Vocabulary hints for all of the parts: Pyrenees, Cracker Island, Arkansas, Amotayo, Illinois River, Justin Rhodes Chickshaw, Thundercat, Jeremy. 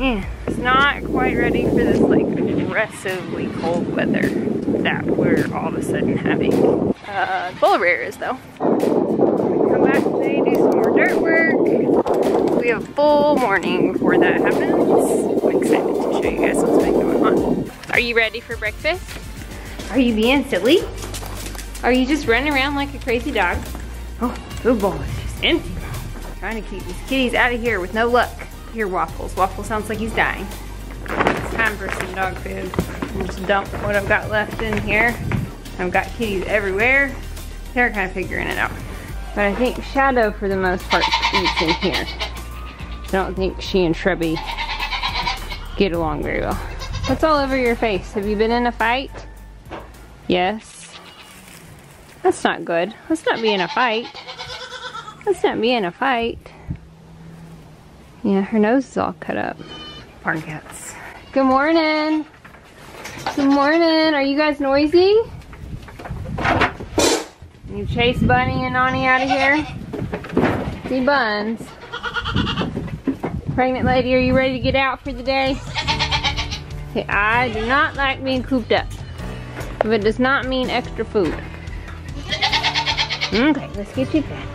Man, it's not quite ready for this like aggressively cold weather that we're all of a sudden having. Polar bear is though. Come back today, do some more dirt work. We have a full morning before that happens. I'm excited to show you guys what's been going on. Are you ready for breakfast? Are you being silly? Are you just running around like a crazy dog? Oh, food bowl is just empty. Trying to keep these kitties out of here with no luck. Here, Waffles. Waffle sounds like he's dying. It's time for some dog food. I'm just dumping what I've got left in here. I've got kitties everywhere. They're kind of figuring it out. But I think Shadow, for the most part, eats in here. I don't think she and Shrubby get along very well. What's all over your face? Have you been in a fight? Yes. That's not good. Let's not be in a fight. Let's not be in a fight. Yeah, her nose is all cut up. Barn cats. Good morning. Good morning. Are you guys noisy? You chase Bunny and Nani out of here? See Buns. Pregnant lady, are you ready to get out for the day? Okay, I do not like being cooped up. But it does not mean extra food. Okay, let's get you fed.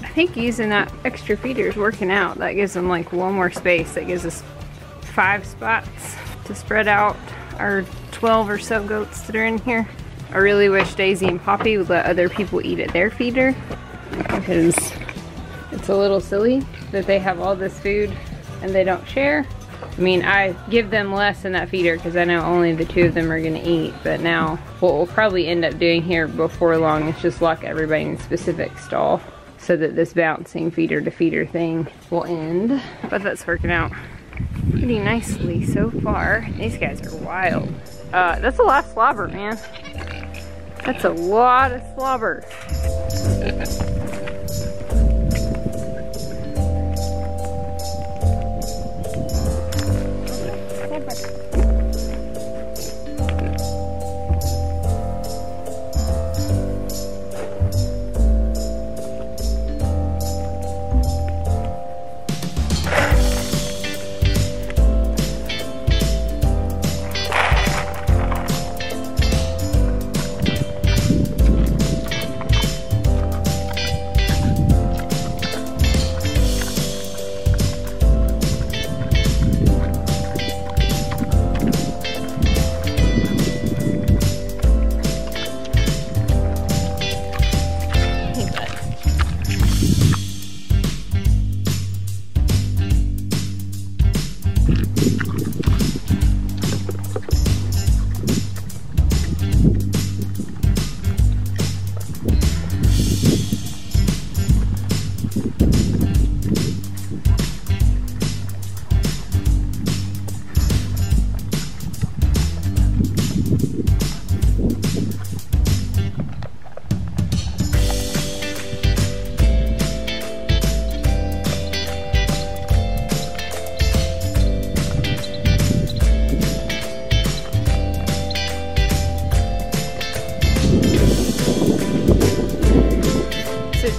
I think using that extra feeder is working out. That gives them like one more space. That gives us 5 spots to spread out our 12 or so goats that are in here. I really wish Daisy and Poppy would let other people eat at their feeder, because it's a little silly that they have all this food and they don't share. I mean, I give them less in that feeder because I know only the 2 of them are gonna eat, but now what we'll probably end up doing here before long is just lock everybody in a specific stall, so that this bouncing feeder to feeder thing will end. But that's working out pretty nicely so far. These guys are wild. That's a lot of slobber, man. That's a lot of slobber.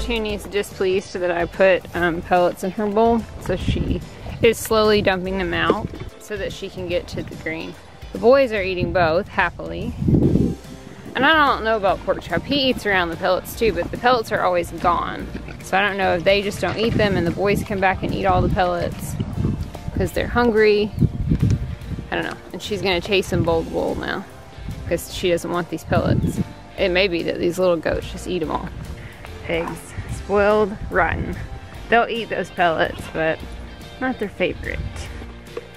Toonie's displeased that I put pellets in her bowl, so she is slowly dumping them out so that she can get to the green. The boys are eating both, happily. And I don't know about Pork Chop. He eats around the pellets too, but the pellets are always gone. So I don't know if they just don't eat them and the boys come back and eat all the pellets because they're hungry. I don't know. And she's going to chase them bowl to bowl now because she doesn't want these pellets. It may be that these little goats just eat them all. Eggs. Spoiled, rotten. They'll eat those pellets, but not their favorite.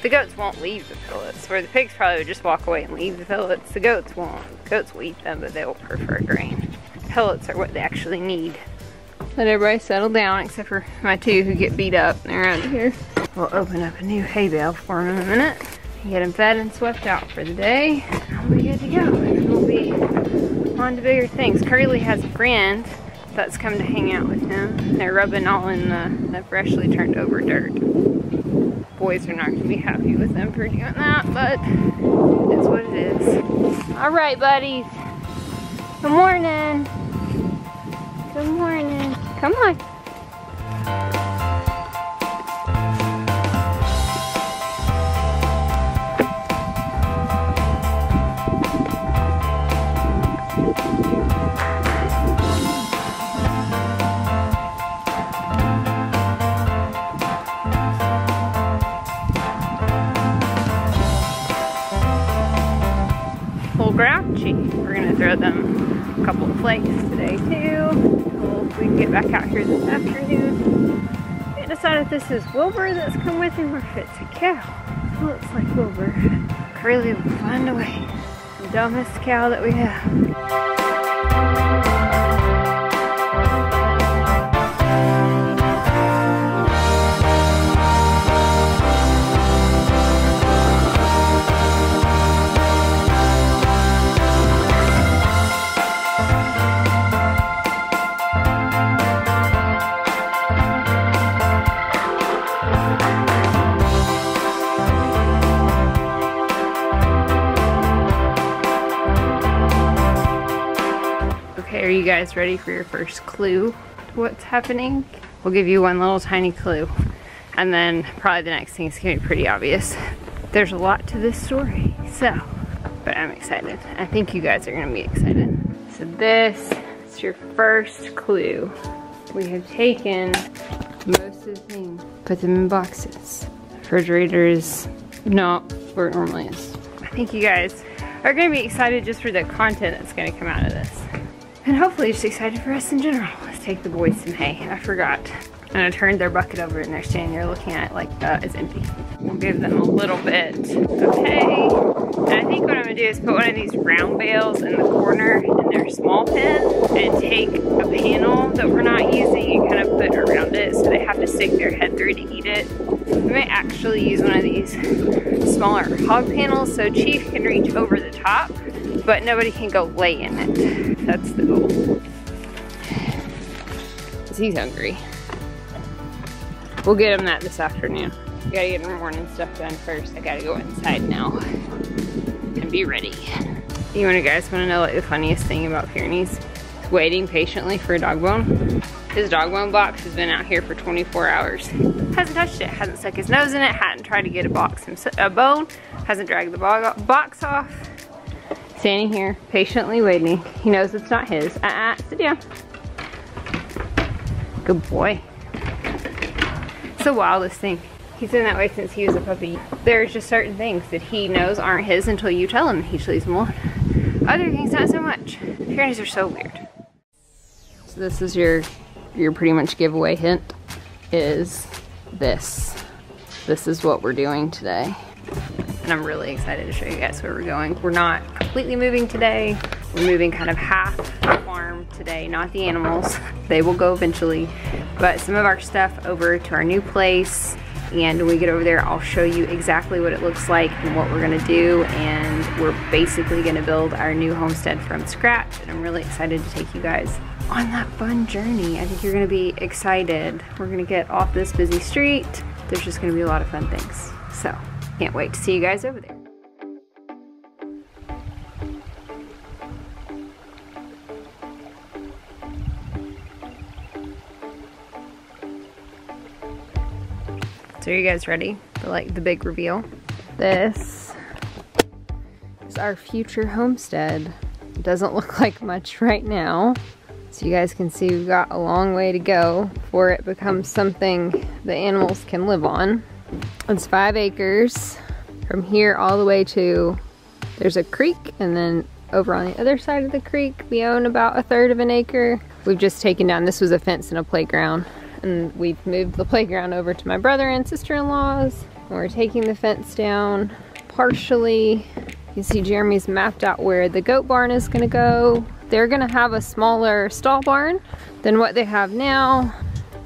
The goats won't leave the pellets, where the pigs probably would just walk away and leave the pellets. The goats won't. The goats will eat them, but they will prefer grain. Pellets are what they actually need. Let everybody settle down, except for my 2 who get beat up. They're out here. We'll open up a new hay bale for them in a minute. Get them fed and swept out for the day. we'll be good to go, and we'll be on to bigger things. Curly has a friend that's come to hang out with him. They're rubbing all in the freshly turned over dirt. Boys are not going to be happy with them for doing that, but it's what it is. Alright, buddies. Good morning. Good morning. Come on. Grouchy. We're going to throw them a couple of flakes today too. We'll, we can get back out here this afternoon. We decided this is Wilbur that's come with him or if it's a cow. It looks like Wilbur. Curly will find a way. The dumbest cow that we have. Are you guys ready for your first clue to what's happening? We'll give you one little tiny clue and then probably the next thing is going to be pretty obvious. There's a lot to this story, but I'm excited. I think you guys are going to be excited. So this is your first clue. We have taken most of the things, put them in boxes. Refrigerator is not where it normally is. I think you guys are going to be excited just for the content that's going to come out of this. And hopefully just excited for us in general. Let's take the boys some hay. I forgot. And I turned their bucket over and they're standing there looking at it like that is empty. We'll give them a little bit of hay. And I think what I'm going to do is put one of these round bales in the corner in their small pen and take a panel that we're not using and kind of put around it so they have to stick their head through to eat it. We may actually use one of these smaller hog panels so Chief can reach over the top, but nobody can go lay in it. That's the goal. Because he's hungry. We'll get him that this afternoon. You gotta get our morning stuff done first. I gotta go inside now and be ready. You guys wanna know like the funniest thing about Pyrenees? Waiting patiently for a dog bone. His dog bone box has been out here for 24 hours. Hasn't touched it, hasn't stuck his nose in it, hadn't tried to get a box himself, a bone, hasn't dragged the box off. Standing here, patiently waiting. He knows it's not his. Sit down. Good boy. It's the wildest thing. He's been that way since he was a puppy. There's just certain things that he knows aren't his until you tell him. He just leaves them alone. Other things, not so much. Pyrenees are so weird. So this is your pretty much giveaway hint, is this. This is what we're doing today. And I'm really excited to show you guys where we're going. We're not completely moving today. We're moving kind of half the farm today, not the animals. They will go eventually. But some of our stuff over to our new place. And when we get over there, I'll show you exactly what it looks like and what we're gonna do. And we're basically gonna build our new homestead from scratch. And I'm really excited to take you guys on that fun journey. I think you're gonna be excited. We're gonna get off this busy street. There's just gonna be a lot of fun things. So. Can't wait to see you guys over there. So are you guys ready for like the big reveal? This is our future homestead. It doesn't look like much right now. So you guys can see we've got a long way to go before it becomes something the animals can live on. It's 5 acres from here all the way to, there's a creek, and then over on the other side of the creek we own about 1/3 of an acre. We've just taken down, this was a fence and a playground, and we've moved the playground over to my brother and sister-in-law's, and we're taking the fence down partially. You see Jeremy's mapped out where the goat barn is going to go. They're going to have a smaller stall barn than what they have now,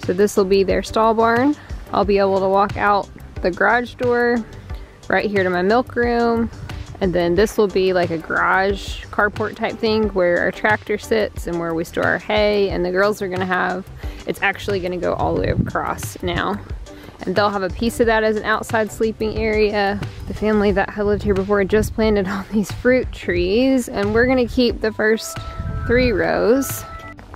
so this will be their stall barn. I'll be able to walk out the garage door right here to my milk room, And then this will be like a garage carport type thing where our tractor sits and where we store our hay, and the girls are gonna have, it's actually gonna go all the way across now. And they'll have a piece of that as an outside sleeping area. The family that had lived here before just planted all these fruit trees, and we're gonna keep the first 3 rows.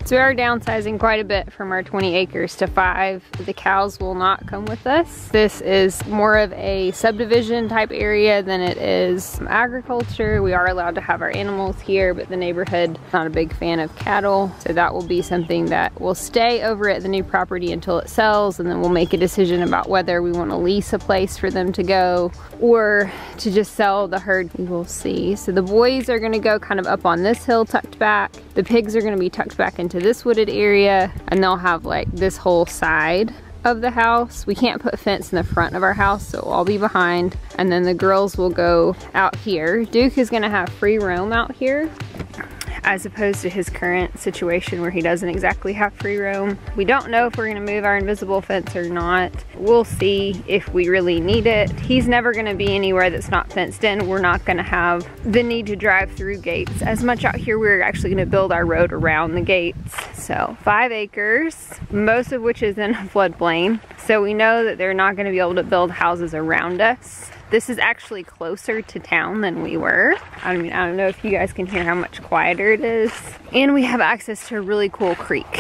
So we are downsizing quite a bit from our 20 acres to 5. The cows will not come with us. This is more of a subdivision type area than it is agriculture. We are allowed to have our animals here, but the neighborhood is not a big fan of cattle. So that will be something that will stay over at the new property until it sells, and then we'll make a decision about whether we want to lease a place for them to go or to just sell the herd. We will see. So the boys are going to go kind of up on this hill tucked back. The pigs are going to be tucked back into this wooded area, and they'll have like this whole side of the house. We can't put fence in the front of our house, so it'll all be behind. And then the girls will go out here. Duke is gonna have free roam out here, as opposed to his current situation where he doesn't exactly have free roam. We don't know if we're gonna move our invisible fence or not. We'll see if we really need it. He's never gonna be anywhere that's not fenced in. We're not gonna have the need to drive through gates as much out here. We're actually gonna build our road around the gates. So 5 acres, most of which is in a floodplain. So we know that they're not gonna be able to build houses around us. This is actually closer to town than we were. I mean, I don't know if you guys can hear how much quieter it is. And we have access to a really cool creek,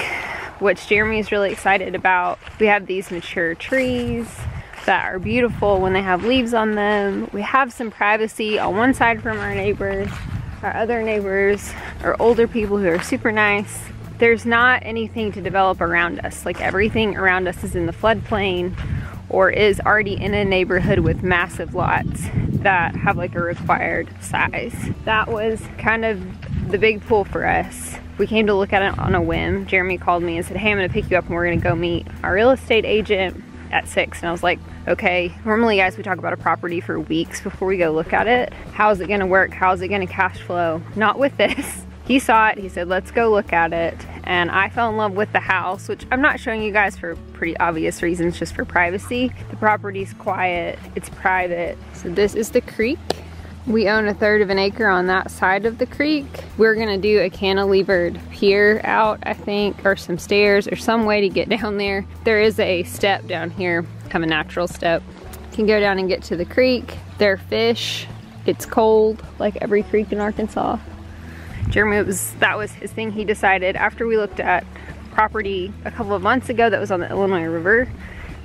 which Jeremy is really excited about. We have these mature trees that are beautiful when they have leaves on them. We have some privacy on one side from our neighbors. Our other neighbors are older people who are super nice. There's not anything to develop around us. Like, everything around us is in the floodplain or is already in a neighborhood with massive lots that have like a required size. That was kind of the big pull for us. We came to look at it on a whim. Jeremy called me and said, hey, I'm gonna pick you up and we're gonna go meet our real estate agent at 6. And I was like, okay, normally guys, we talk about a property for weeks before we go look at it. How is it gonna work? How is it gonna cash flow? Not with this. He saw it, he said, let's go look at it. And I fell in love with the house, which I'm not showing you guys for pretty obvious reasons, just for privacy. The property's quiet, it's private. So this is the creek. We own a third of an acre on that side of the creek. We're gonna do a cantilevered pier out, I think, or some stairs or some way to get down there. There is a step down here, kind of a natural step. You can go down and get to the creek. There are fish, it's cold, like every creek in Arkansas. Jeremy, that was his thing. He decided after we looked at property a couple of months ago that was on the Illinois River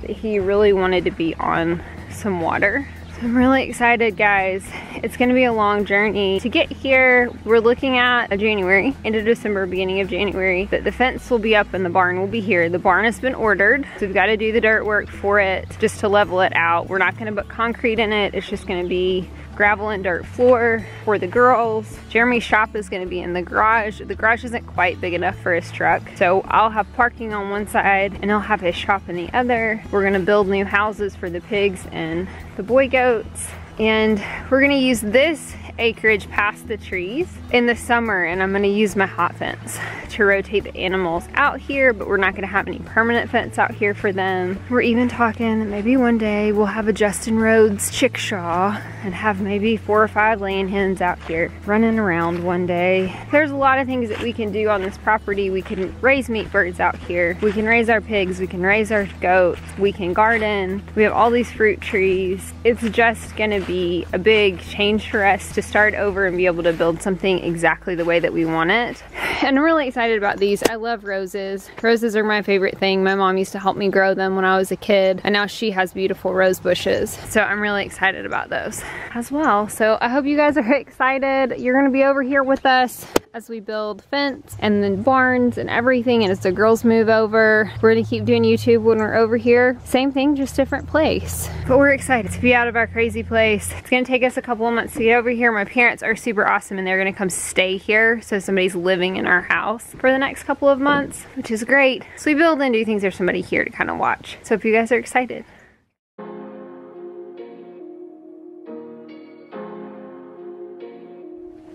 that he really wanted to be on some water. So I'm really excited, guys. It's gonna be a long journey to get here. We're looking at January, end of December, beginning of January. But the fence will be up and the barn will be here. The barn has been ordered, so we've got to do the dirt work for it just to level it out. We're not gonna put concrete in it. It's just gonna be gravel and dirt floor for the girls. Jeremy's shop is gonna be in the garage. The garage isn't quite big enough for his truck, so I'll have parking on one side and he'll have his shop in the other. We're gonna build new houses for the pigs and the boy goats, and we're gonna use this acreage past the trees in the summer, and I'm gonna use my hot fence to rotate the animals out here, but we're not gonna have any permanent fence out here for them. We're even talking that maybe one day we'll have a Justin Rhodes Chickshaw and have maybe 4 or 5 laying hens out here running around one day. There's a lot of things that we can do on this property. We can raise meat birds out here. We can raise our pigs. We can raise our goats. We can garden. We have all these fruit trees. It's just gonna be a big change for us to start over and be able to build something exactly the way that we want it. And I'm really excited about these. I love roses. Roses are my favorite thing. My mom used to help me grow them when I was a kid, and now she has beautiful rose bushes. So I'm really excited about those as well. So I hope you guys are excited. You're gonna be over here with us as we build fence and then barns and everything, and as the girls move over. We're gonna keep doing YouTube when we're over here. Same thing, just different place. But we're excited to be out of our crazy place. It's gonna take us a couple of months to get over here. My parents are super awesome and they're gonna come stay here, so somebody's living in our house for the next couple of months, which is great. So we build and do things. There's somebody here to kind of watch. So if you guys are excited.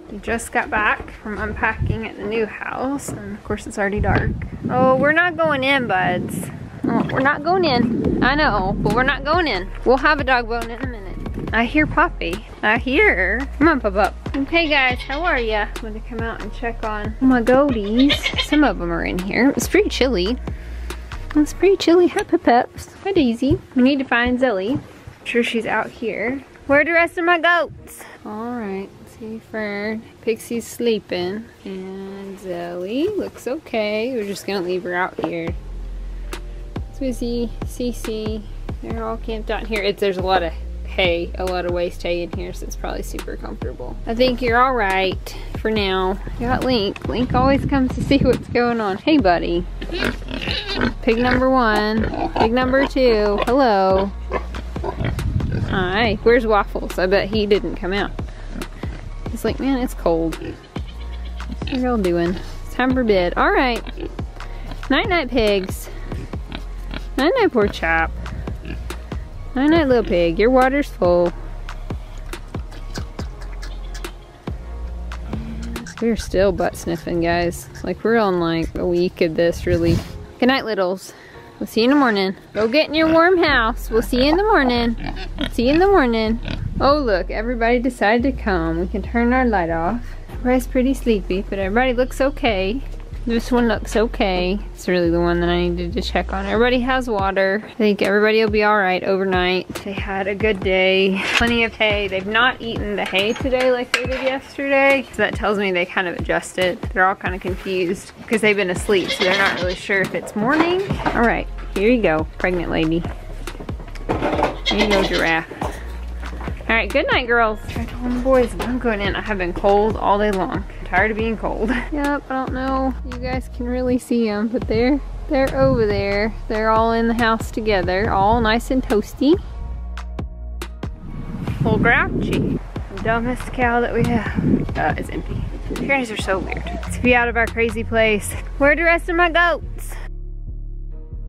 We just got back from unpacking at the new house, and of course it's already dark. Oh, we're not going in, buds. Oh, we're not going in. I know, but we're not going in. We'll have a dog bone in a minute. I hear Poppy. I hear. Come on, pop up. Okay guys, how are ya? I'm gonna come out and check on my goaties. Some of them are in here. It's pretty chilly. It's pretty chilly. Hi, Peps. Hi, Daisy. We need to find Zilly. I'm sure she's out here. Where are the rest of my goats? All right. Fern. Pixie's sleeping. And Zoe looks okay. We're just gonna leave her out here. Swizzy, Cece, they're all camped out here. There's a lot of hay, a lot of waste hay in here, so it's probably super comfortable. I think you're all right for now. Got Link. Link always comes to see what's going on. Hey, buddy. Pig number one. Pig number two. Hello. Hi. Where's Waffles? I bet he didn't come out. It's like, man, it's cold. What are y'all doing? It's time for bed. All right. Night-night, pigs. Night-night, poor chap. Night-night, little pig. Your water's full. We're still butt sniffing, guys. Like, we're on like a week of this, really. Good night, littles. We'll see you in the morning. Go get in your warm house. We'll see you in the morning. See you in the morning. Oh look, everybody decided to come. We can turn our light off. Ray's pretty sleepy, but everybody looks okay. This one looks okay. It's really the one that I needed to check on. Everybody has water. I think everybody will be all right overnight. They had a good day. Plenty of hay. They've not eaten the hay today like they did yesterday. So that tells me they kind of adjusted. They're all kind of confused because they've been asleep. So they're not really sure if it's morning. All right, here you go, pregnant lady. Here you go, giraffe. All right, good night, girls. I told the boys I'm going in. I have been cold all day long. I'm tired of being cold. Yep, I don't know. You guys can really see them, but they're over there. They're all in the house together, all nice and toasty. Little grouchy. The dumbest cow that we have is empty. Parents are so weird. Let's be out of our crazy place. Where are the rest of my goats?